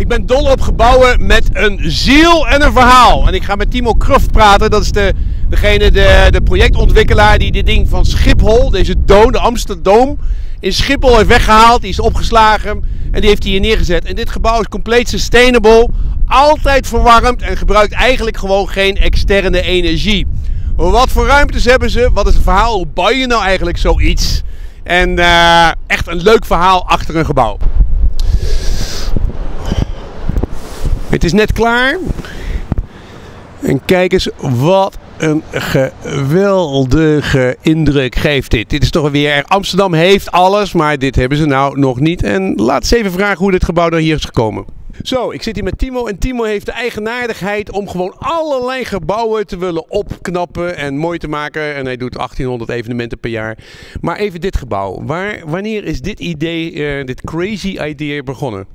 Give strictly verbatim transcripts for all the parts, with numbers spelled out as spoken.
Ik ben dol op gebouwen met een ziel en een verhaal. En ik ga met Timo Kruft praten. Dat is de, degene, de, de projectontwikkelaar die dit ding van Schiphol, deze dome, de Amsterdome, in Schiphol heeft weggehaald. Die is opgeslagen en die heeft hij hier neergezet. En dit gebouw is compleet sustainable, altijd verwarmd en gebruikt eigenlijk gewoon geen externe energie. Wat voor ruimtes hebben ze? Wat is het verhaal? Hoe bouw je nou eigenlijk zoiets? En uh, echt een leuk verhaal achter een gebouw. Het is net klaar. En kijk eens wat een geweldige indruk geeft dit. Dit is toch weer... Amsterdam heeft alles, maar dit hebben ze nou nog niet. En laat eens even vragen hoe dit gebouw dan hier is gekomen. Zo, ik zit hier met Timo en Timo heeft de eigenaardigheid om gewoon allerlei gebouwen te willen opknappen en mooi te maken. En hij doet achttienhonderd evenementen per jaar. Maar even dit gebouw. Waar, wanneer is dit idee, uh, dit crazy idee begonnen?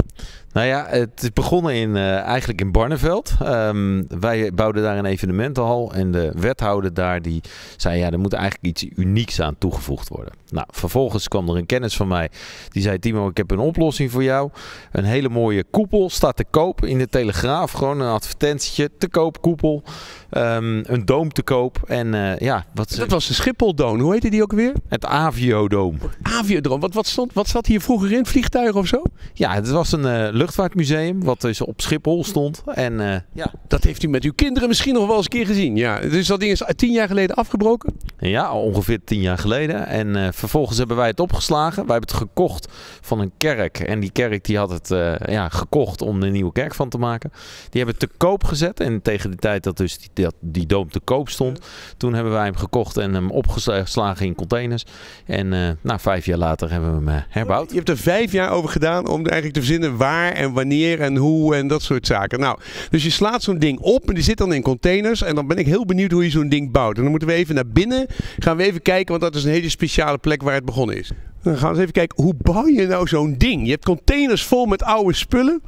Nou ja, het is begonnen in, uh, eigenlijk in Barneveld. Um, wij bouwden daar een evenementenhal en de wethouder daar die zei ja, er moet eigenlijk iets unieks aan toegevoegd worden. Nou, vervolgens kwam er een kennis van mij die zei Timo, ik heb een oplossing voor jou. Een hele mooie koepel staat te koop in de Telegraaf, gewoon een advertentietje te koop koepel, um, een doom te koop en uh, ja, wat dat was de Schiphol-doom. Hoe heette die ook weer? Het Aviodome. Aviodome. Wat, wat stond, wat zat hier vroeger in? Vliegtuigen of zo? Ja, het was een uh, luchtvaartmuseum, wat dus op Schiphol stond. En uh, ja, dat heeft u met uw kinderen misschien nog wel eens een keer gezien. Ja, dus dat ding is tien jaar geleden afgebroken? Ja, ongeveer tien jaar geleden. En uh, vervolgens hebben wij het opgeslagen. Wij hebben het gekocht van een kerk. En die kerk die had het uh, ja, gekocht om een nieuwe kerk van te maken. Die hebben het te koop gezet. En tegen de tijd dat dus die, dat die doom te koop stond, toen hebben wij hem gekocht en hem opgeslagen in containers. En uh, nou, vijf jaar later hebben we hem uh, herbouwd. Je hebt er vijf jaar over gedaan om eigenlijk te verzinnen waar en wanneer en hoe en dat soort zaken. Nou, dus je slaat zo'n ding op en die zit dan in containers. En dan ben ik heel benieuwd hoe je zo'n ding bouwt. En dan moeten we even naar binnen. Gaan we even kijken, want dat is een hele speciale plek waar het begonnen is. Dan gaan we eens even kijken, hoe bouw je nou zo'n ding? Je hebt containers vol met oude spullen.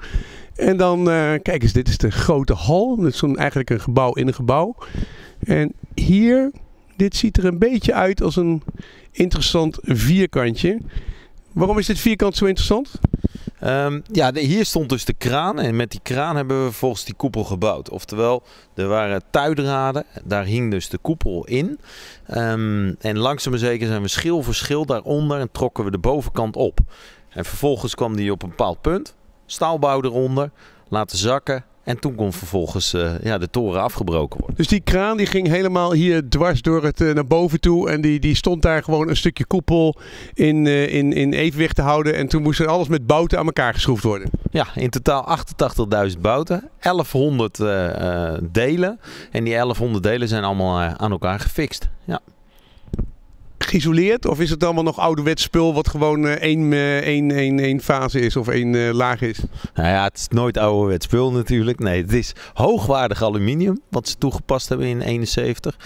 En dan, uh, kijk eens, dit is de grote hal. Dat is zo'n, eigenlijk een gebouw in een gebouw. En hier, dit ziet er een beetje uit als een interessant vierkantje. Waarom is dit vierkant zo interessant? Um, ja, de, hier stond dus de kraan en met die kraan hebben we vervolgens die koepel gebouwd. Oftewel, er waren tuidraden, daar hing dus de koepel in. Um, en langzaam maar zeker zijn we schil voor schil daaronder en trokken we de bovenkant op. En vervolgens kwam die op een bepaald punt, staalbouw eronder, laten zakken. En toen kon vervolgens uh, ja, de toren afgebroken worden. Dus die kraan die ging helemaal hier dwars door het uh, naar boven toe. En die, die stond daar gewoon een stukje koepel in, uh, in, in evenwicht te houden. En toen moest er alles met bouten aan elkaar geschroefd worden. Ja, in totaal achtentachtigduizend bouten. elfhonderd uh, uh, delen. En die elfhonderd delen zijn allemaal uh, aan elkaar gefixt. Ja. Geïsoleerd? Of is het allemaal nog ouderwets spul wat gewoon uh, één, uh, één, één, één fase is of één uh, laag is? Nou ja, het is nooit ouderwets spul natuurlijk. Nee, het is hoogwaardig aluminium wat ze toegepast hebben in negentien eenenzeventig.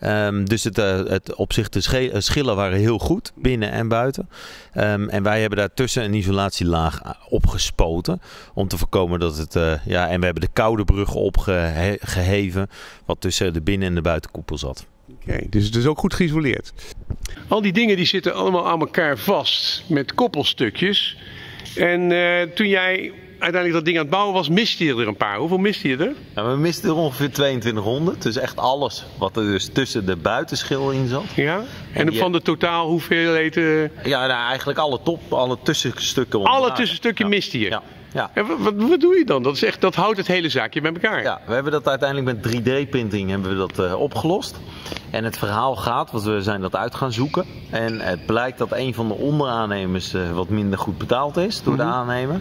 Um, dus het, uh, het op zich de schillen waren heel goed, binnen en buiten. Um, en wij hebben daartussen een isolatielaag opgespoten om te voorkomen dat het... Uh, ja, en we hebben de koude brug opgeheven wat tussen de binnen- en de buitenkoepel zat. Oké, okay, dus het is ook goed geïsoleerd. Al die dingen die zitten allemaal aan elkaar vast met koppelstukjes. En uh, toen jij uiteindelijk dat ding aan het bouwen was, miste je er een paar. Hoeveel miste je er? Ja, we misten er ongeveer tweeëntwintighonderd. Dus echt alles wat er dus tussen de buitenschil in zat. Ja, en, en van de totaal hoeveelheid? Uh... Ja, nou, eigenlijk alle top, alle tussenstukken. Onderaan. Alle tussenstukken ja. miste je? Ja. Ja. En wat, wat, wat doe je dan? Dat is echt, dat houdt het hele zaakje bij elkaar. Ja, we hebben dat uiteindelijk met drie D printing hebben we dat, uh, opgelost. En het verhaal gaat, want we zijn dat uit gaan zoeken. En het blijkt dat een van de onderaannemers uh, wat minder goed betaald is door mm-hmm. de aannemer.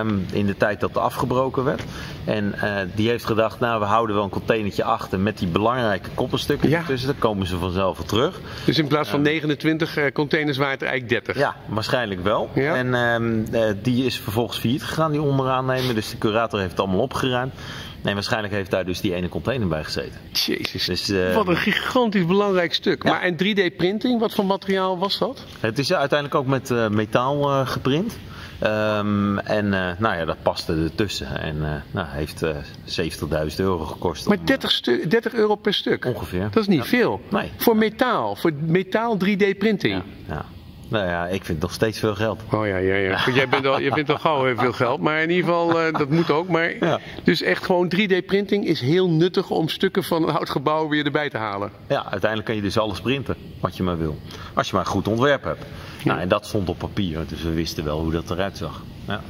Um, in de tijd dat het afgebroken werd. En uh, die heeft gedacht, nou we houden wel een containertje achter met die belangrijke koppelstukken ja. ertussen. Dan komen ze vanzelf weer terug. Dus in plaats van um, negenentwintig uh, containers waren het eigenlijk dertig? Ja, waarschijnlijk wel. Ja. En um, uh, die is vervolgens failliet gegaan, die onderaan nemen. Dus de curator heeft het allemaal opgeruimd. Nee, waarschijnlijk heeft daar dus die ene container bij gezeten. Jezus, dus, uh, wat een gigantisch belangrijk stuk. Ja. Maar en drie D printing, wat voor materiaal was dat? Het is uiteindelijk ook met uh, metaal uh, geprint. Um, en uh, nou ja, dat paste ertussen. En uh, nou, heeft uh, zeventigduizend euro gekost. Maar om, dertig, dertig euro per stuk? Ongeveer. Dat is niet ja. veel. Nee. Voor metaal, voor metaal drie D printing. Ja. Ja. Nou ja, ik vind nog steeds veel geld. Oh ja, ja, ja. Jij bent al, jij vindt al gauw heel veel geld. Maar in ieder geval, uh, dat moet ook. Maar ja. Dus echt gewoon drie D printing is heel nuttig om stukken van een oud gebouw weer erbij te halen. Ja, uiteindelijk kan je dus alles printen wat je maar wil. Als je maar een goed ontwerp hebt. Ja. Nou, en dat stond op papier. Dus we wisten wel hoe dat eruit zag. Ja.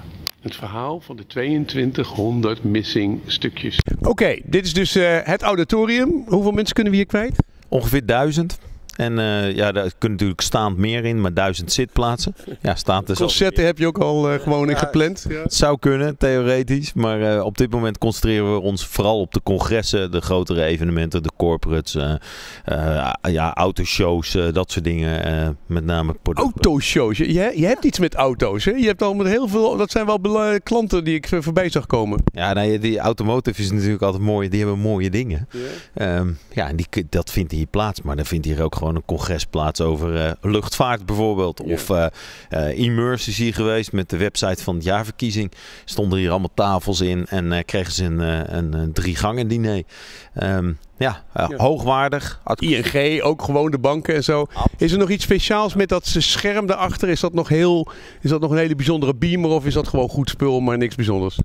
Het verhaal van de tweeëntwintighonderd missing stukjes. Oké, okay, dit is dus uh, het auditorium. Hoeveel mensen kunnen we hier kwijt? Ongeveer duizend. En uh, ja, daar kunnen natuurlijk staand meer in, maar duizend zitplaatsen. Ja, staat dus concerten al heb je ook al uh, gewoon in gepland. Ja, het zou kunnen, theoretisch. Maar uh, op dit moment concentreren we ons vooral op de congressen, de grotere evenementen, de corporates, uh, uh, ja, autoshows, uh, dat soort dingen. Uh, met name autoshows? Je, je hebt iets met auto's, hè? Je hebt al met heel veel, dat zijn wel klanten die ik voorbij zag komen. Ja, nee, die automotive is natuurlijk altijd mooi. Die hebben mooie dingen. Yeah. Um, ja, en die, dat vindt hier plaats, maar dan vindt hier ook gewoon gewoon een congres plaats over uh, luchtvaart bijvoorbeeld. Ja. Of uh, uh, Immerse is hier geweest met de website van het jaarverkiezing. Stonden hier allemaal tafels in en uh, kregen ze een, uh, een, een drie gangen diner. Um, ja, uh, ja, hoogwaardig. I N G, ook gewoon de banken en zo. Is er nog iets speciaals met dat scherm daarachter? Is dat nog heel, is dat nog een hele bijzondere beamer of is dat gewoon goed spul, maar niks bijzonders?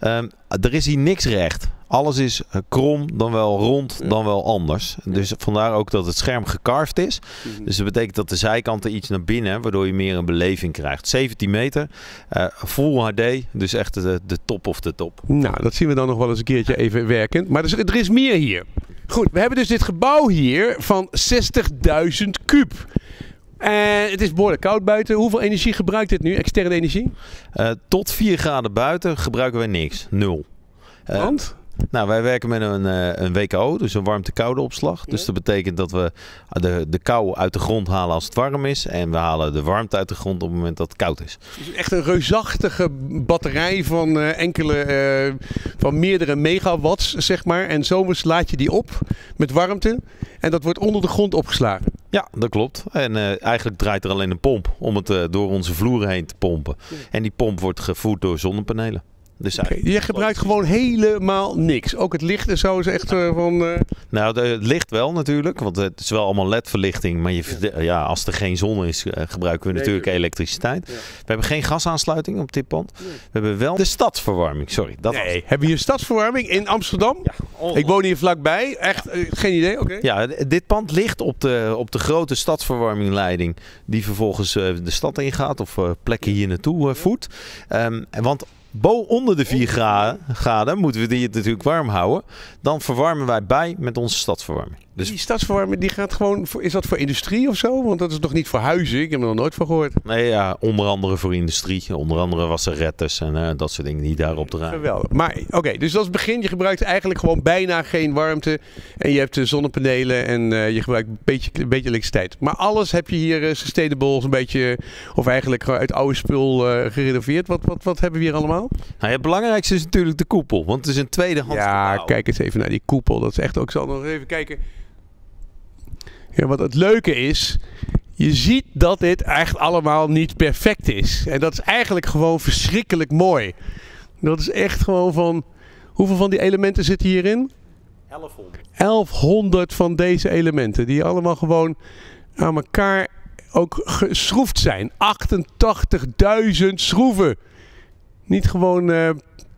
Um, er is hier niks recht. Alles is krom, dan wel rond, dan wel anders. Dus vandaar ook dat het scherm gecarved is. Dus dat betekent dat de zijkanten iets naar binnen, waardoor je meer een beleving krijgt. zeventien meter, uh, full H D, dus echt de, de top of de top. Nou, dat zien we dan nog wel eens een keertje even werkend. Maar er is meer hier. Goed, we hebben dus dit gebouw hier van zestigduizend kuub. En het is behoorlijk koud buiten. Hoeveel energie gebruikt dit nu, externe energie? Uh, tot vier graden buiten gebruiken wij niks, nul. Uh, Want? Nou, wij werken met een, een W K O, dus een warmte-koude opslag. Dus dat betekent dat we de, de kou uit de grond halen als het warm is. En we halen de warmte uit de grond op het moment dat het koud is. Dus echt een reusachtige batterij van, uh, enkele, uh, van meerdere megawatts, zeg maar. En zomers laat je die op met warmte. En dat wordt onder de grond opgeslagen. Ja, dat klopt. En uh, eigenlijk draait er alleen een pomp om het uh, door onze vloer heen te pompen. En die pomp wordt gevoerd door zonnepanelen. Dus okay, je gebruikt gewoon helemaal niks. Ook het licht en zo is echt uh, van... Uh... Nou, het licht wel natuurlijk. Want het is wel allemaal L E D verlichting. Maar je, ja. Ja, als er geen zon is, uh, gebruiken we nee, natuurlijk elektriciteit. Ja. We hebben geen gasaansluiting op dit pand. Nee. We hebben wel de stadsverwarming. Sorry. Dat nee, was... hebben hier stadsverwarming in Amsterdam? Ja. Oh. Ik woon hier vlakbij. Echt, ja. uh, geen idee. Okay. Ja, dit pand ligt op de, op de grote stadsverwarmingleiding. Die vervolgens uh, de stad ingaat. Of uh, plekken hier naartoe uh, voert. Um, want... Bo onder de vier graden moeten we die het natuurlijk warm houden. Dan verwarmen wij bij met onze stadsverwarming. Dus die stadsverwarming die gaat gewoon voor, is dat voor industrie of zo? Want dat is toch niet voor huizen? Ik heb er nog nooit van gehoord. Nee, ja, onder andere voor industrie. Onder andere wasserettes en uh, dat soort dingen die daarop draaien. Geweldig. Maar oké, okay, dus dat is het begin. Je gebruikt eigenlijk gewoon bijna geen warmte. En je hebt de zonnepanelen en uh, je gebruikt een beetje, een beetje elektriciteit. Maar alles heb je hier uh, sustainable, een beetje, of eigenlijk uit oude spul uh, gerenoveerd. Wat, wat, wat hebben we hier allemaal? Nou, het belangrijkste is natuurlijk de koepel, want het is een tweedehands gebouw. Ja, kijk eens even naar die koepel. Dat is echt ook. Ik zal nog even kijken. Ja, wat het leuke is, je ziet dat dit echt allemaal niet perfect is. En dat is eigenlijk gewoon verschrikkelijk mooi. Dat is echt gewoon van. Hoeveel van die elementen zitten hierin? elfhonderd. elfhonderd van deze elementen, die allemaal gewoon aan elkaar ook geschroefd zijn. achtentachtigduizend schroeven. Niet gewoon uh,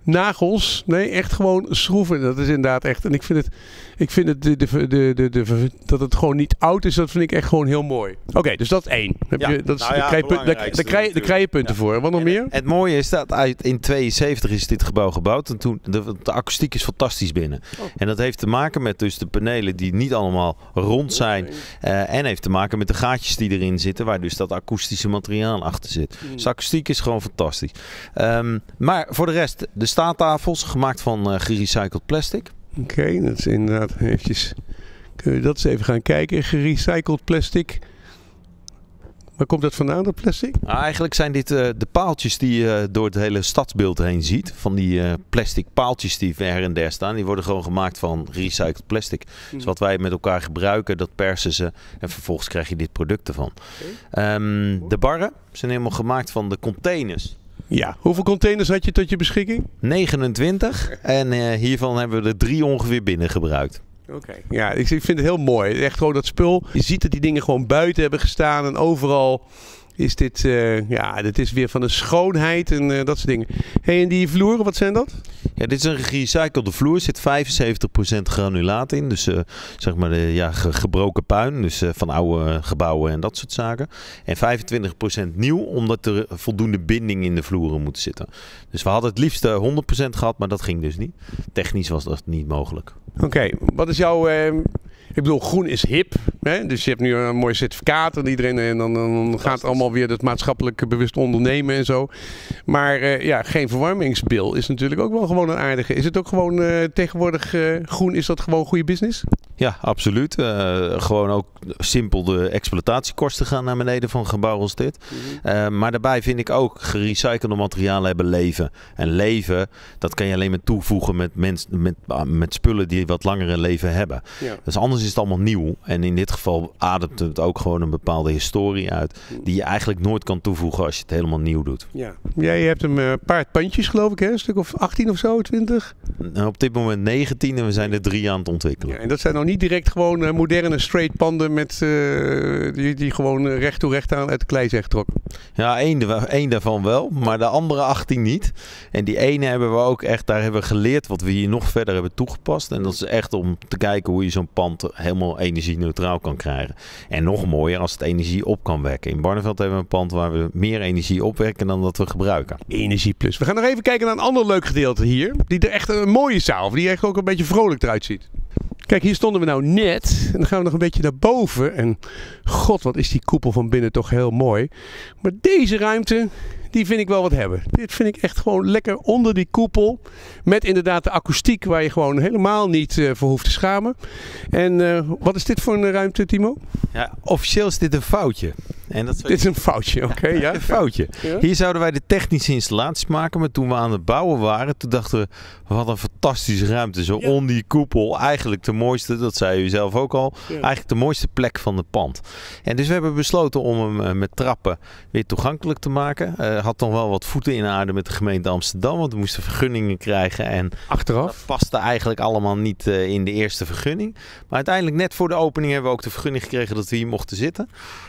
nagels, nee, echt gewoon schroeven. Dat is inderdaad echt. En ik vind het, ik vind het de, de, de, de, de, dat het gewoon niet oud is, dat vind ik echt gewoon heel mooi. Oké, okay, dus dat is één. Heb ja, je, dat is, nou ja, daar, krijg je, daar, daar, krijg, daar krijg je punten ja. voor. Wat nog en, meer? Het mooie is dat uit, in negentien tweeënzeventig is dit gebouw gebouwd. En toen, de, de akoestiek is fantastisch binnen. Oh. En dat heeft te maken met dus de panelen die niet allemaal rond zijn. Oh, nee. uh, en heeft te maken met de gaatjes die erin zitten, waar dus dat akoestische materiaal achter zit. Mm. Dus de akoestiek is gewoon fantastisch. Um, maar voor de rest, de staattafels gemaakt van uh, gerecycled plastic. Oké, okay, dat is inderdaad eventjes... Kun je dat eens even gaan kijken? Gerecycled plastic. Waar komt dat vandaan, dat plastic? Nou, eigenlijk zijn dit uh, de paaltjes die je uh, door het hele stadsbeeld heen ziet. Van die uh, plastic paaltjes die her en der staan. Die worden gewoon gemaakt van gerecycled plastic. Mm. Dus wat wij met elkaar gebruiken, dat persen ze. En vervolgens krijg je dit product ervan. Okay. Um, de barren zijn helemaal gemaakt van de containers. Ja, hoeveel containers had je tot je beschikking? negenentwintig en uh, hiervan hebben we er drie ongeveer binnen gebruikt. Oké. Okay. Ja, ik vind het heel mooi. Echt gewoon dat spul. Je ziet dat die dingen gewoon buiten hebben gestaan en overal is dit, uh, ja, dit is weer van de schoonheid en uh, dat soort dingen. Hey, en die vloeren, wat zijn dat? Ja, dit is een gerecyclede vloer. Zit vijfenzeventig procent granulaat in. Dus uh, zeg maar de, ja, ge gebroken puin. Dus uh, van oude gebouwen en dat soort zaken. En vijfentwintig procent nieuw, omdat er voldoende binding in de vloeren moet zitten. Dus we hadden het liefst uh, honderd procent gehad, maar dat ging dus niet. Technisch was dat niet mogelijk. Oké, okay, wat is jouw... Uh... Ik bedoel, groen is hip, hè? Dus je hebt nu een mooi certificaat en iedereen en dan, dan gaat het allemaal weer dat maatschappelijk bewust ondernemen en zo. Maar uh, ja, geen verwarmingsbil is natuurlijk ook wel gewoon een aardige. Is het ook gewoon uh, tegenwoordig uh, groen, is dat gewoon goede business? Ja, absoluut. Uh, gewoon ook simpel de exploitatiekosten gaan naar beneden van gebouwen als dit. Uh, maar daarbij vind ik ook, gerecyclede materialen hebben leven. En leven, dat kan je alleen maar toevoegen met, mens, met, met spullen die wat langere leven hebben. Ja. Dus anders is het allemaal nieuw. En in dit geval ademt het ook gewoon een bepaalde historie uit. Die je eigenlijk nooit kan toevoegen als je het helemaal nieuw doet. Ja, ja, je hebt een paar pandjes geloof ik, hè? Een stuk of achttien of zo, twintig? En op dit moment negentien en we zijn er drie aan het ontwikkelen. Ja, en dat zijn nou niet direct gewoon uh, moderne straight panden met, uh, die, die gewoon recht toe recht aan uit de klei zijn getrokken. Ja, één, één daarvan wel, maar de andere achttien niet. En die ene hebben we ook echt, daar hebben we geleerd wat we hier nog verder hebben toegepast. En dat is echt om te kijken hoe je zo'n pand helemaal energie-neutraal kan krijgen. En nog mooier als het energie op kan wekken. In Barneveld hebben we een pand waar we meer energie opwekken dan dat we gebruiken. Energie plus. We gaan nog even kijken naar een ander leuk gedeelte hier. Die er echt een mooie zaal, die echt ook een beetje vrolijk eruit ziet. Kijk, hier stonden we nou net. En dan gaan we nog een beetje naar boven. En god, wat is die koepel van binnen toch heel mooi. Maar deze ruimte, die vind ik wel wat hebben. Dit vind ik echt gewoon lekker onder die koepel. Met inderdaad de akoestiek waar je gewoon helemaal niet uh, voor hoeft te schamen. En uh, wat is dit voor een ruimte, Timo? Ja, officieel is dit een foutje. En dat dit is een foutje, oké. Okay, ja. Een foutje. Ja. Hier zouden wij de technische installaties maken, maar toen we aan het bouwen waren, toen dachten we, wat een fantastische ruimte. Zo ja. Onder die koepel, eigenlijk de mooiste, dat zei u zelf ook al, ja. Eigenlijk de mooiste plek van het pand. En dus we hebben besloten om hem met trappen weer toegankelijk te maken. Uh, had dan wel wat voeten in de aarde met de gemeente Amsterdam, want we moesten vergunningen krijgen. En achteraf? Dat paste eigenlijk allemaal niet uh, in de eerste vergunning. Maar uiteindelijk net voor de opening hebben we ook de vergunning gekregen dat we hier mochten zitten.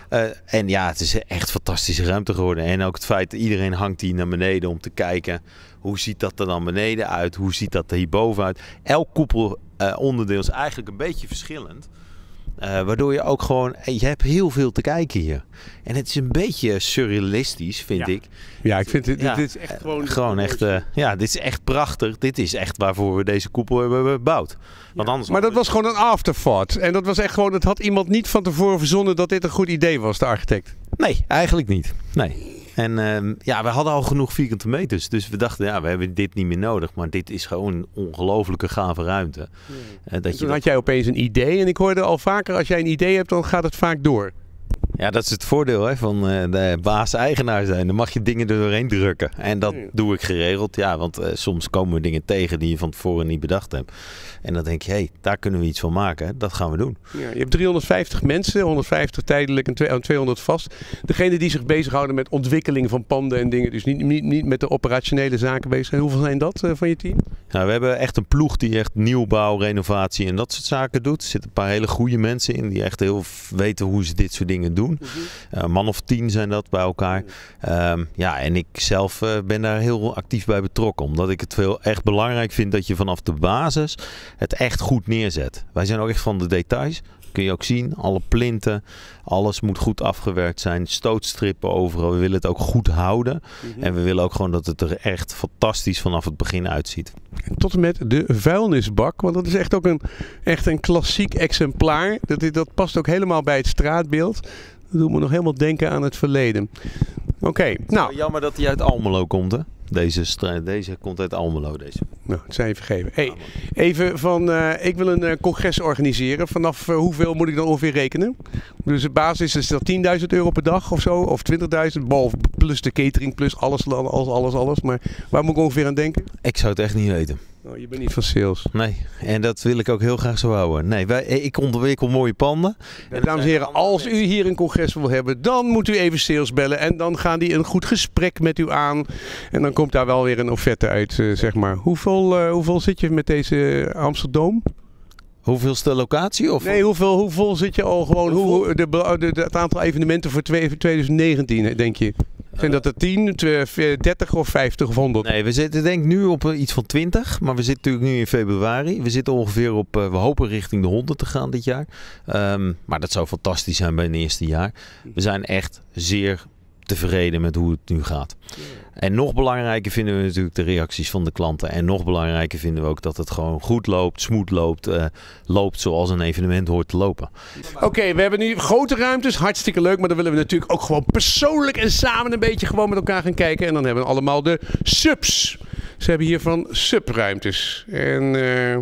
Uh, en ja, het is echt een fantastische ruimte geworden. En ook het feit dat iedereen hangt hier naar beneden om te kijken. Hoe ziet dat er dan beneden uit? Hoe ziet dat er hierboven uit? Elk koepelonderdeel uh, is eigenlijk een beetje verschillend. Uh, waardoor je ook gewoon... Je hebt heel veel te kijken hier. En het is een beetje surrealistisch, vind ja. ik. Ja, ik vind dit, ja, dit is echt gewoon... gewoon echt, uh, ja, dit is echt prachtig. Dit is echt waarvoor we deze koepel hebben gebouwd. Want ja. anders maar dat was gewoon een afterthought. En dat was echt gewoon... Het had iemand niet van tevoren verzonnen dat dit een goed idee was, de architect. Nee, eigenlijk niet. Nee. En uh, ja, we hadden al genoeg vierkante meters. Dus we dachten, ja, we hebben dit niet meer nodig. Maar dit is gewoon een ongelooflijke gave ruimte. Ja. Uh, dat toen je dat... had jij opeens een idee. En ik hoorde al vaker, als jij een idee hebt, dan gaat het vaak door. Ja, dat is het voordeel hè, van uh, de baas-eigenaar zijn. Dan mag je dingen er doorheen drukken. En dat doe ik geregeld. Ja, want uh, soms komen we dingen tegen die je van tevoren niet bedacht hebt. En dan denk je, hé, hey, daar kunnen we iets van maken. Hè. Dat gaan we doen. Ja, je hebt driehonderdvijftig mensen, honderdvijftig tijdelijk en tweehonderd vast. Degene die zich bezighouden met ontwikkeling van panden en dingen. Dus niet, niet, niet met de operationele zaken bezig zijn. Hoeveel zijn dat uh, van je team? Nou, we hebben echt een ploeg die echt nieuwbouw, renovatie en dat soort zaken doet. Er zitten een paar hele goede mensen in die echt heel weten hoe ze dit soort dingen doen. Uh, man of tien zijn dat bij elkaar. Um, ja, en ik zelf uh, ben daar heel actief bij betrokken. Omdat ik het veel echt belangrijk vind dat je vanaf de basis het echt goed neerzet. Wij zijn ook echt van de details. Kun je ook zien, alle plinten, alles moet goed afgewerkt zijn. Stootstrippen overal, we willen het ook goed houden. Mm-hmm. En we willen ook gewoon dat het er echt fantastisch vanaf het begin uitziet. Tot en met de vuilnisbak, want dat is echt ook een, echt een klassiek exemplaar. Dat, dat past ook helemaal bij het straatbeeld. Dat doet me nog helemaal denken aan het verleden. Oké, okay, nou. Jammer dat hij uit Almelo komt hè. Deze, deze komt uit Almelo, deze. Nou, het zijn je vergeven. Hey, even van, uh, ik wil een uh, congres organiseren. Vanaf uh, hoeveel moet ik dan ongeveer rekenen? Dus de basis is dat tienduizend euro per dag of zo, of twintigduizend, plus de catering, plus alles, alles, alles, alles. Maar waar moet ik ongeveer aan denken? Ik zou het echt niet weten. Oh, je bent niet van sales. Nee, en dat wil ik ook heel graag zo houden. Nee, wij, ik ontwikkel mooie panden. Ja, dames en heren, als u hier een congres wil hebben, dan moet u even sales bellen. En dan gaan die een goed gesprek met u aan. En dan komt daar wel weer een offerte uit, zeg maar. Hoeveel, uh, hoeveel zit je met deze Amsterdome? Hoeveelste locatie? Of? Nee, hoeveel, hoe vol zit je al gewoon? Hoe, hoe, de, de, de, het aantal evenementen voor twintig negentien, denk je? Zijn dat er tien, dertig of vijftig of honderd? Nee, we zitten denk ik nu op iets van twintig. Maar we zitten natuurlijk nu in februari. We zitten ongeveer op, we hopen richting de honderd te gaan dit jaar. Um, maar dat zou fantastisch zijn bij het eerste jaar. We zijn echt zeer tevreden met hoe het nu gaat. En nog belangrijker vinden we natuurlijk de reacties van de klanten. En nog belangrijker vinden we ook dat het gewoon goed loopt, smooth loopt. Uh, loopt zoals een evenement hoort te lopen. Oké, okay, we hebben nu grote ruimtes. Hartstikke leuk. Maar dan willen we natuurlijk ook gewoon persoonlijk en samen een beetje gewoon met elkaar gaan kijken. En dan hebben we allemaal de subs. Ze hebben hiervan subruimtes. En uh,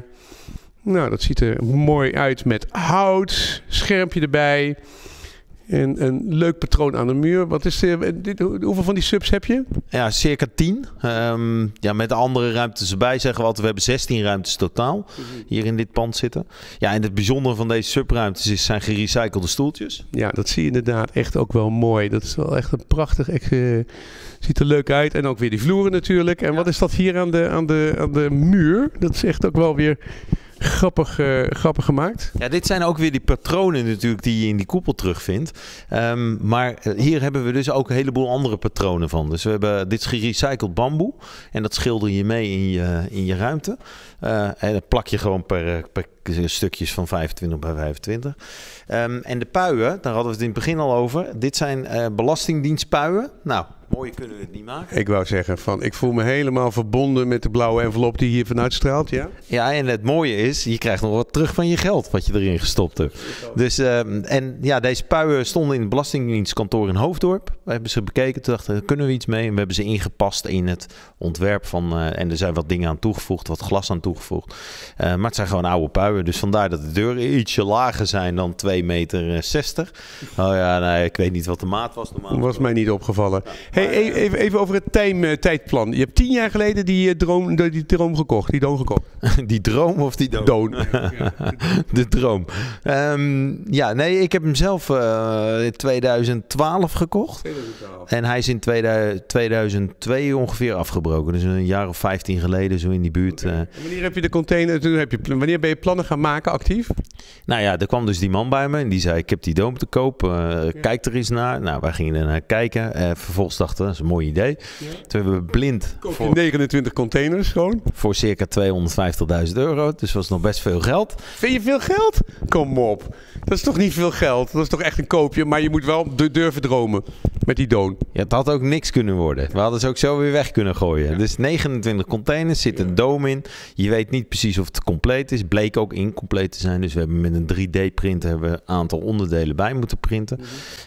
nou, dat ziet er mooi uit met hout. Schermpje erbij. En een leuk patroon aan de muur. Wat is de, dit, hoeveel van die subs heb je? Ja, circa tien. Um, ja, met de andere ruimtes erbij zeggen we altijd, we hebben zestien ruimtes totaal hier in dit pand zitten. Ja, en het bijzondere van deze subruimtes is, zijn gerecyclede stoeltjes. Ja, dat zie je inderdaad echt ook wel mooi. Dat is wel echt een prachtig, echt, uh, ziet er leuk uit. En ook weer die vloeren natuurlijk. En ja. Wat is dat hier aan de, aan de, aan de muur? Dat is echt ook wel weer... Grappig, uh, grappig gemaakt. Ja, dit zijn ook weer die patronen natuurlijk die je in die koepel terugvindt. Um, maar hier hebben we dus ook een heleboel andere patronen van. Dus we hebben dit is gerecycled bamboe. En dat schilder je mee in je, in je ruimte. Uh, en dat plak je gewoon per, per stukjes van vijfentwintig bij vijfentwintig. Um, en de puien, daar hadden we het in het begin al over. Dit zijn uh, belastingdienstpuien. Nou... Mooier kunnen we het niet maken. Ik wou zeggen, van, ik voel me helemaal verbonden met de blauwe envelop die hier vanuit straalt. Ja, ja, en het mooie is, je krijgt nog wat terug van je geld wat je erin gestopt hebt. Dus, um, en ja, deze puien stonden in het Belastingdienstkantoor in Hoofddorp. We hebben ze bekeken, toen dachten we, kunnen we iets mee? En we hebben ze ingepast in het ontwerp van, uh, en er zijn wat dingen aan toegevoegd, wat glas aan toegevoegd. Uh, maar het zijn gewoon oude puien, dus vandaar dat de deuren ietsje lager zijn dan twee meter zestig. Oh ja, nee, ik weet niet wat de maat was normaal. Was mij niet opgevallen. Ja. Hey, even, even over het time, tijdplan. Je hebt tien jaar geleden die droom, die droom gekocht, die doon gekocht. Die droom of die doon? Doon. De droom. Um, ja, nee, ik heb hem zelf uh, in tweeduizend twaalf gekocht. tweeduizend twaalf. En hij is in tweeduizend twee ongeveer afgebroken. Dus een jaar of vijftien geleden, zo in die buurt. Okay. Uh, wanneer heb je de container, toen heb je, wanneer ben je plannen gaan maken actief? Nou ja, er kwam dus die man bij me en die zei, ik heb die doom te koop. Uh, ja. Kijk er eens naar. Nou, wij gingen er naar kijken. Uh, vervolgens dachten, dat is een mooi idee. Ja. Toen hebben we blind voor negenentwintig containers gewoon. Voor circa tweehonderdvijftigduizend euro. Dus was nog best veel geld. Vind je veel geld? Kom op. Dat is toch niet veel geld? Dat is toch echt een koopje? Maar je moet wel durven dromen met die doon. Ja, het had ook niks kunnen worden. We hadden ze ook zo weer weg kunnen gooien. Ja. Dus negenentwintig containers, zit een doom in. Je weet niet precies of het compleet is. Bleek ook incompleet te zijn. Dus we hebben met een drie D printer een aantal onderdelen bij moeten printen.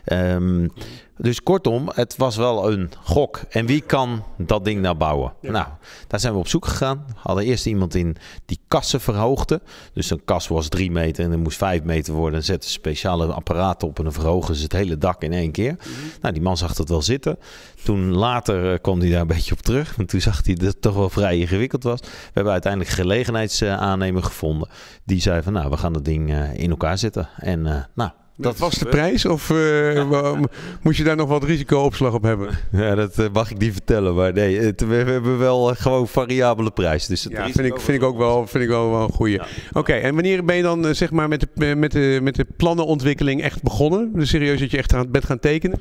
Ja. Um, Dus kortom, het was wel een gok. En wie kan dat ding nou bouwen? Ja. Nou, daar zijn we op zoek gegaan. Hadden eerst iemand in die kassen verhoogde. Dus een kas was drie meter en dat moest vijf meter worden. En zetten ze speciale apparaten op en dan verhogen ze het hele dak in één keer. Mm-hmm. Nou, die man zag dat wel zitten. Toen later kwam hij daar een beetje op terug. Want toen zag hij dat het toch wel vrij ingewikkeld was. We hebben uiteindelijk een gelegenheidsaannemer gevonden. Die zei van, nou, we gaan dat ding in elkaar zetten. En nou... Dat was de prijs of uh, ja. Moest je daar nog wat risicoopslag op hebben? Ja, dat uh, mag ik niet vertellen. Maar nee, het, we, we hebben wel uh, gewoon variabele prijs. Dus dat ja, vind ik, vind ik ook wel, vind ik wel, wel een goede. Ja. Oké, okay, en wanneer ben je dan uh, zeg maar met de, met, de, met de plannenontwikkeling echt begonnen? Dus serieus dat je echt aan het bed gaan tekenen?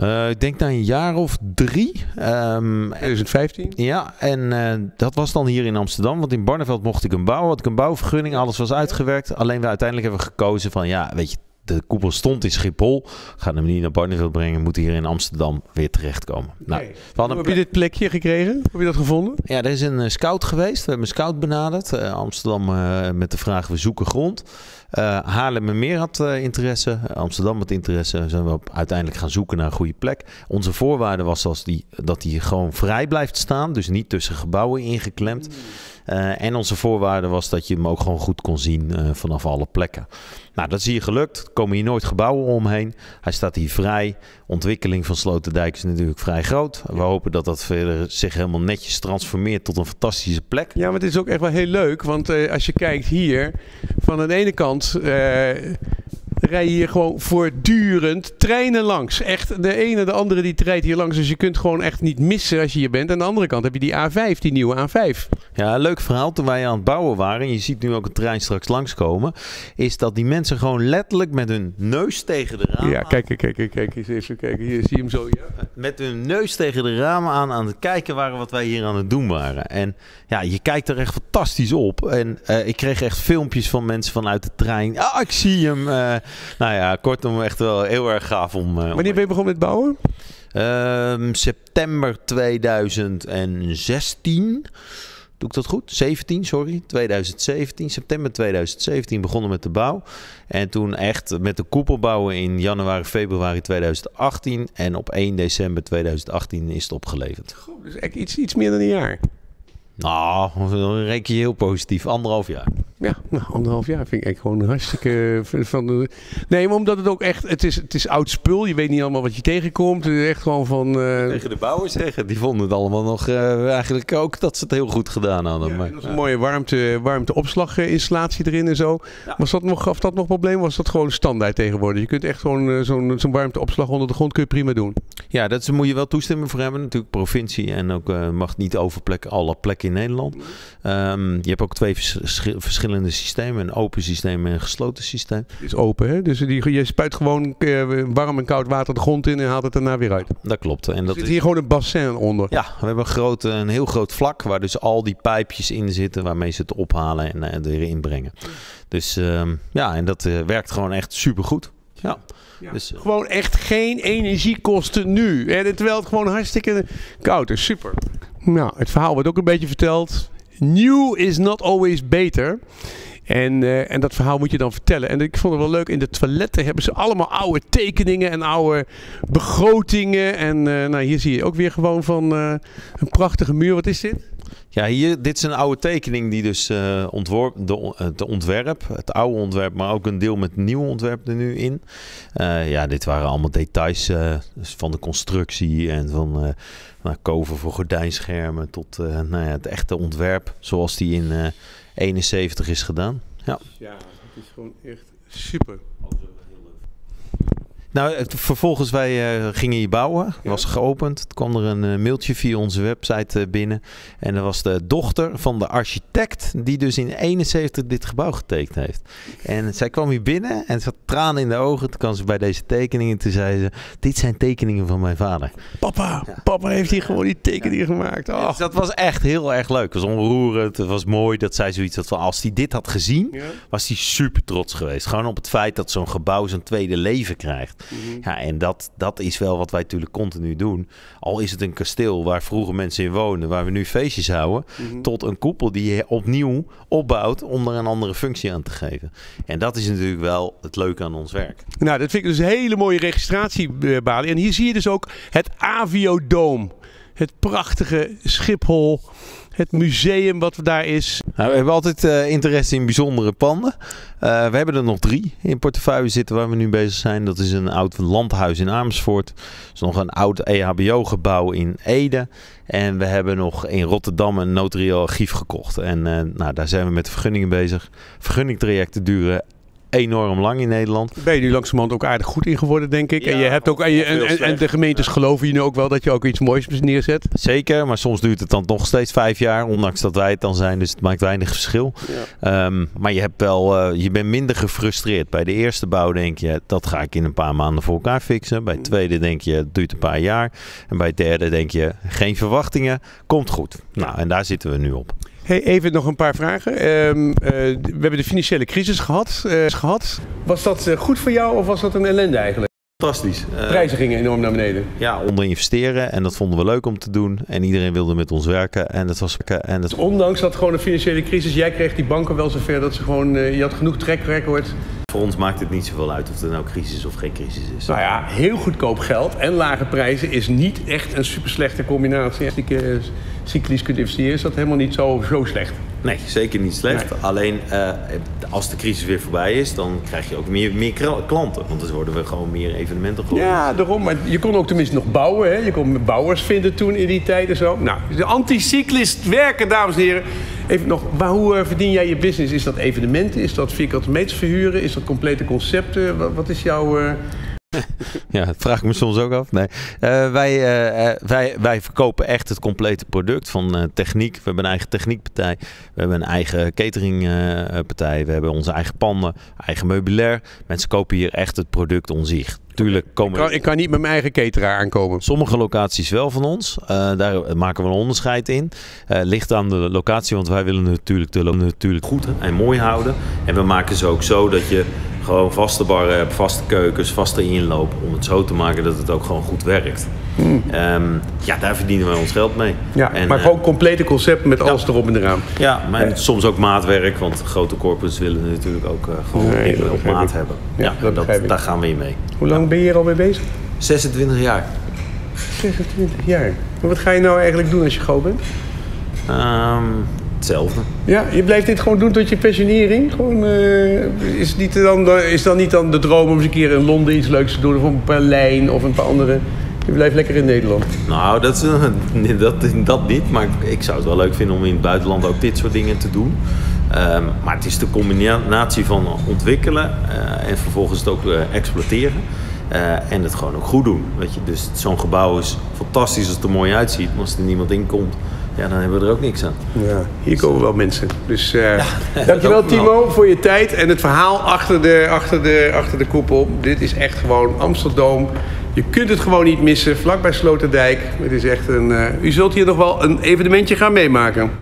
Uh, ik denk na een jaar of drie. Um, tweeduizend vijftien? Ja, en uh, dat was dan hier in Amsterdam. Want in Barneveld mocht ik hem bouwen. Had ik een bouwvergunning, alles was uitgewerkt. Alleen we uiteindelijk hebben gekozen van ja, weet je... De koepel stond in Schiphol. Gaan hem niet naar Barneveld brengen. Moeten hier in Amsterdam weer terechtkomen. Nou, nee. we hadden... Heb je dit plekje gekregen? Heb je dat gevonden? Ja, er is een uh, scout geweest. We hebben een scout benaderd. Uh, Amsterdam uh, met de vraag, we zoeken grond. Uh, Haarlem en Meer had uh, interesse. Uh, Amsterdam had interesse. Zijn we op, uiteindelijk gaan zoeken naar een goede plek. Onze voorwaarde was als die, dat die gewoon vrij blijft staan. Dus niet tussen gebouwen ingeklemd. Mm. Uh, en onze voorwaarde was dat je hem ook gewoon goed kon zien uh, vanaf alle plekken. Nou, dat is hier gelukt. Er komen hier nooit gebouwen omheen. Hij staat hier vrij. Ontwikkeling van Sloterdijk is natuurlijk vrij groot. We hopen dat dat verder zich helemaal netjes transformeert tot een fantastische plek. Ja, maar het is ook echt wel heel leuk. Want uh, als je kijkt hier, van aan de ene kant... Uh, rij je hier gewoon voortdurend treinen langs. Echt, de ene de andere die rijdt hier langs. Dus je kunt gewoon echt niet missen als je hier bent. Aan de andere kant heb je die A vijf, die nieuwe A vijf. Ja, leuk verhaal. Toen wij aan het bouwen waren, en je ziet nu ook het terrein straks langskomen, is dat die mensen gewoon letterlijk met hun neus tegen de ramen... Ja, kijk, kijk, kijk, kijk eens even kijken. Hier zie je hem zo, ja. Met hun neus tegen de ramen aan aan het kijken waren wat wij hier aan het doen waren. En ja, je kijkt er echt fantastisch op. En uh, ik kreeg echt filmpjes van mensen vanuit de trein. Ah, ik zie hem. Uh, nou ja, kortom, echt wel heel erg gaaf om... Uh, Wanneer ben je begonnen met bouwen? Um, september tweeduizend zestien... Doe ik dat goed? zeventien, sorry. tweeduizend zeventien. September tweeduizend zeventien begonnen met de bouw. En toen echt met de koepel bouwen in januari, februari tweeduizend achttien. En op één december tweeduizend achttien is het opgeleverd. Goed, dus echt iets, iets meer dan een jaar. Nou, dan reken je heel positief. Anderhalf jaar. Ja, nou, anderhalf jaar vind ik echt gewoon hartstikke van de... Nee, maar omdat het ook echt... Het is, het is oud spul. Je weet niet allemaal wat je tegenkomt. Het is echt gewoon van... Uh... Tegen de bouwers zeggen. Die vonden het allemaal nog uh, eigenlijk ook dat ze het heel goed gedaan hadden. Ja, maar, dat is een ja. mooie warmte, warmteopslaginstallatie erin en zo. Ja. Was dat nog, gaf dat nog probleem? Was dat gewoon standaard tegenwoordig? Je kunt echt gewoon uh, zo'n zo'n warmteopslag onder de grond kun je prima doen. Ja, daar moet je wel toestemming voor hebben. Natuurlijk provincie en ook uh, mag niet overplekken alle plekken in Nederland. Um, je hebt ook twee verschi verschillende systemen, een open systeem en een gesloten systeem. Het is open, hè? Dus die, je spuit gewoon uh, warm en koud water de grond in en haalt het daarna weer uit. Dat klopt. En dat er zit is... hier gewoon een bassin onder. Ja, we hebben een, groot, een heel groot vlak waar dus al die pijpjes in zitten waarmee ze het ophalen en, en erin brengen. Dus um, ja, en dat uh, werkt gewoon echt supergoed. Ja. Ja. Dus, uh, gewoon echt geen energiekosten nu. Hè? Terwijl het gewoon hartstikke koud is. Super. Nou, het verhaal wordt ook een beetje verteld... New is not always beter. En, uh, en dat verhaal moet je dan vertellen. En ik vond het wel leuk, in de toiletten hebben ze allemaal oude tekeningen en oude begrotingen. En uh, nou, hier zie je ook weer gewoon van uh, een prachtige muur. Wat is dit? Ja, hier, dit is een oude tekening die dus uh, ontworp, de, het ontwerp, het oude ontwerp, maar ook een deel met het nieuwe ontwerp er nu in. Uh, ja, dit waren allemaal details uh, van de constructie en van... Uh, Nou, koven voor gordijnschermen tot uh, nou ja, het echte ontwerp zoals die in uh, eenenzeventig is gedaan. Ja, ja, het is gewoon echt super. Nou, het, vervolgens wij uh, gingen hier bouwen. Het was geopend. Het kwam er een uh, mailtje via onze website uh, binnen. En dat was de dochter van de architect die dus in eenenzeventig dit gebouw getekend heeft. En zij kwam hier binnen en ze had tranen in de ogen. Toen kwam ze bij deze tekeningen. Toen zei ze, dit zijn tekeningen van mijn vader. Papa, ja. Papa heeft hier gewoon die tekeningen ja. gemaakt. Oh. Dus dat was echt heel erg leuk. Het was onroerend. Het was mooi dat zij zoiets had van, als hij dit had gezien, ja. was hij super trots geweest. Gewoon op het feit dat zo'n gebouw zijn tweede leven krijgt. Ja, en dat, dat is wel wat wij natuurlijk continu doen. Al is het een kasteel waar vroeger mensen in woonden, waar we nu feestjes houden, mm-hmm. tot een koepel die je opnieuw opbouwt om er een andere functie aan te geven. En dat is natuurlijk wel het leuke aan ons werk. Nou, dat vind ik dus een hele mooie registratiebalie. En hier zie je dus ook het Aviodome. Het prachtige Schiphol. Het museum wat daar is. Nou, we hebben altijd uh, interesse in bijzondere panden. Uh, we hebben er nog drie in portefeuille zitten waar we nu bezig zijn. Dat is een oud landhuis in Amersfoort. Dat is nog een oud E H B O-gebouw in Ede. En we hebben nog in Rotterdam een notarieel archief gekocht. En uh, nou, daar zijn we met de vergunningen bezig. Vergunningtrajecten duren enorm lang in Nederland. Daar ben je nu langzamerhand ook aardig goed in geworden, denk ik. Ja, en, je hebt ook, en, je, en, en de gemeentes geloven je nu ook wel dat je ook iets moois neerzet. Zeker, maar soms duurt het dan nog steeds vijf jaar, ondanks dat wij het dan zijn. Dus het maakt weinig verschil. Ja. Um, maar je, hebt wel, uh, je bent minder gefrustreerd. Bij de eerste bouw denk je, dat ga ik in een paar maanden voor elkaar fixen. Bij de tweede denk je, het duurt een paar jaar. En bij de derde denk je, geen verwachtingen, komt goed. Nou, en daar zitten we nu op. Hey, even nog een paar vragen. Um, uh, we hebben de financiële crisis gehad. Uh, gehad. Was dat uh, goed voor jou of was dat een ellende eigenlijk? Fantastisch. De prijzen gingen enorm naar beneden. Ja, onder investeren. En dat vonden we leuk om te doen. En iedereen wilde met ons werken. En dat was... En dat... Dus ondanks dat gewoon een financiële crisis, jij kreeg die banken wel zover dat ze gewoon... Uh, je had genoeg track record. Voor ons maakt het niet zoveel uit of er nou crisis of geen crisis is. Nou ja, heel goedkoop geld en lage prijzen is niet echt een super slechte combinatie. Als je cyclisch kunt investeren is dat helemaal niet zo, zo slecht. Nee, zeker niet slecht. Nee. Alleen uh, als de crisis weer voorbij is, dan krijg je ook meer, meer klanten. Want dan dus worden we gewoon meer evenementen geworden. Ja, daarom. Maar je kon ook tenminste nog bouwen. Hè? Je kon bouwers vinden toen in die tijd en zo. Nou, de anticyclist werken, dames en heren. Even nog, maar hoe verdien jij je business? Is dat evenementen? Is dat vierkante meters verhuren? Is dat complete concepten? Wat is jouw... Uh... Ja, dat vraag ik me soms ook af. Nee. Uh, wij, uh, wij, wij verkopen echt het complete product van uh, techniek. We hebben een eigen techniekpartij. We hebben een eigen cateringpartij. Uh, we hebben onze eigen panden, eigen meubilair. Mensen kopen hier echt het product onzicht. Tuurlijk komen ik, kan, ik kan niet met mijn eigen cateraar aankomen. Sommige locaties wel van ons. Uh, daar maken we een onderscheid in. Uh, ligt aan de locatie, want wij willen natuurlijk de natuurlijk goed en mooi houden. En we maken ze ook zo dat je gewoon vaste barren hebt, vaste keukens, vaste inloop. Om het zo te maken dat het ook gewoon goed werkt. Mm. Um, ja, daar verdienen wij ons geld mee. Ja, en, maar gewoon uh, complete concept met ja, alles erop en eraan. Ja, maar ja, soms ook maatwerk. Want grote corporates willen natuurlijk ook uh, gewoon nee, dingen op maat ik. hebben. Ja, ja dat dat, daar gaan we in mee. Hoe lang ben je hier al mee bezig? zesentwintig jaar. zesentwintig jaar. Maar wat ga je nou eigenlijk doen als je groot bent? Um, hetzelfde. Ja, je blijft dit gewoon doen tot je pensionering? Gewoon, uh, is, niet dan, is dan niet dan de droom om eens een keer in Londen iets leuks te doen? Of een Berlijn of een paar andere... Je blijft lekker in Nederland. Nou, dat, is, dat, dat niet. Maar ik zou het wel leuk vinden om in het buitenland ook dit soort dingen te doen. Um, maar het is de combinatie van ontwikkelen uh, en vervolgens het ook uh, exploiteren. Uh, en het gewoon ook goed doen. Weet je? Dus zo'n gebouw is fantastisch als het er mooi uitziet. Maar als er niemand in komt, ja, dan hebben we er ook niks aan. Ja, hier komen wel mensen. Dus uh, ja, dankjewel Timo voor je tijd en het verhaal achter de, achter, de, achter de koepel. Dit is echt gewoon Amsterdam. Je kunt het gewoon niet missen, vlakbij Sloterdijk. Het is echt een, uh, u zult hier nog wel een evenementje gaan meemaken.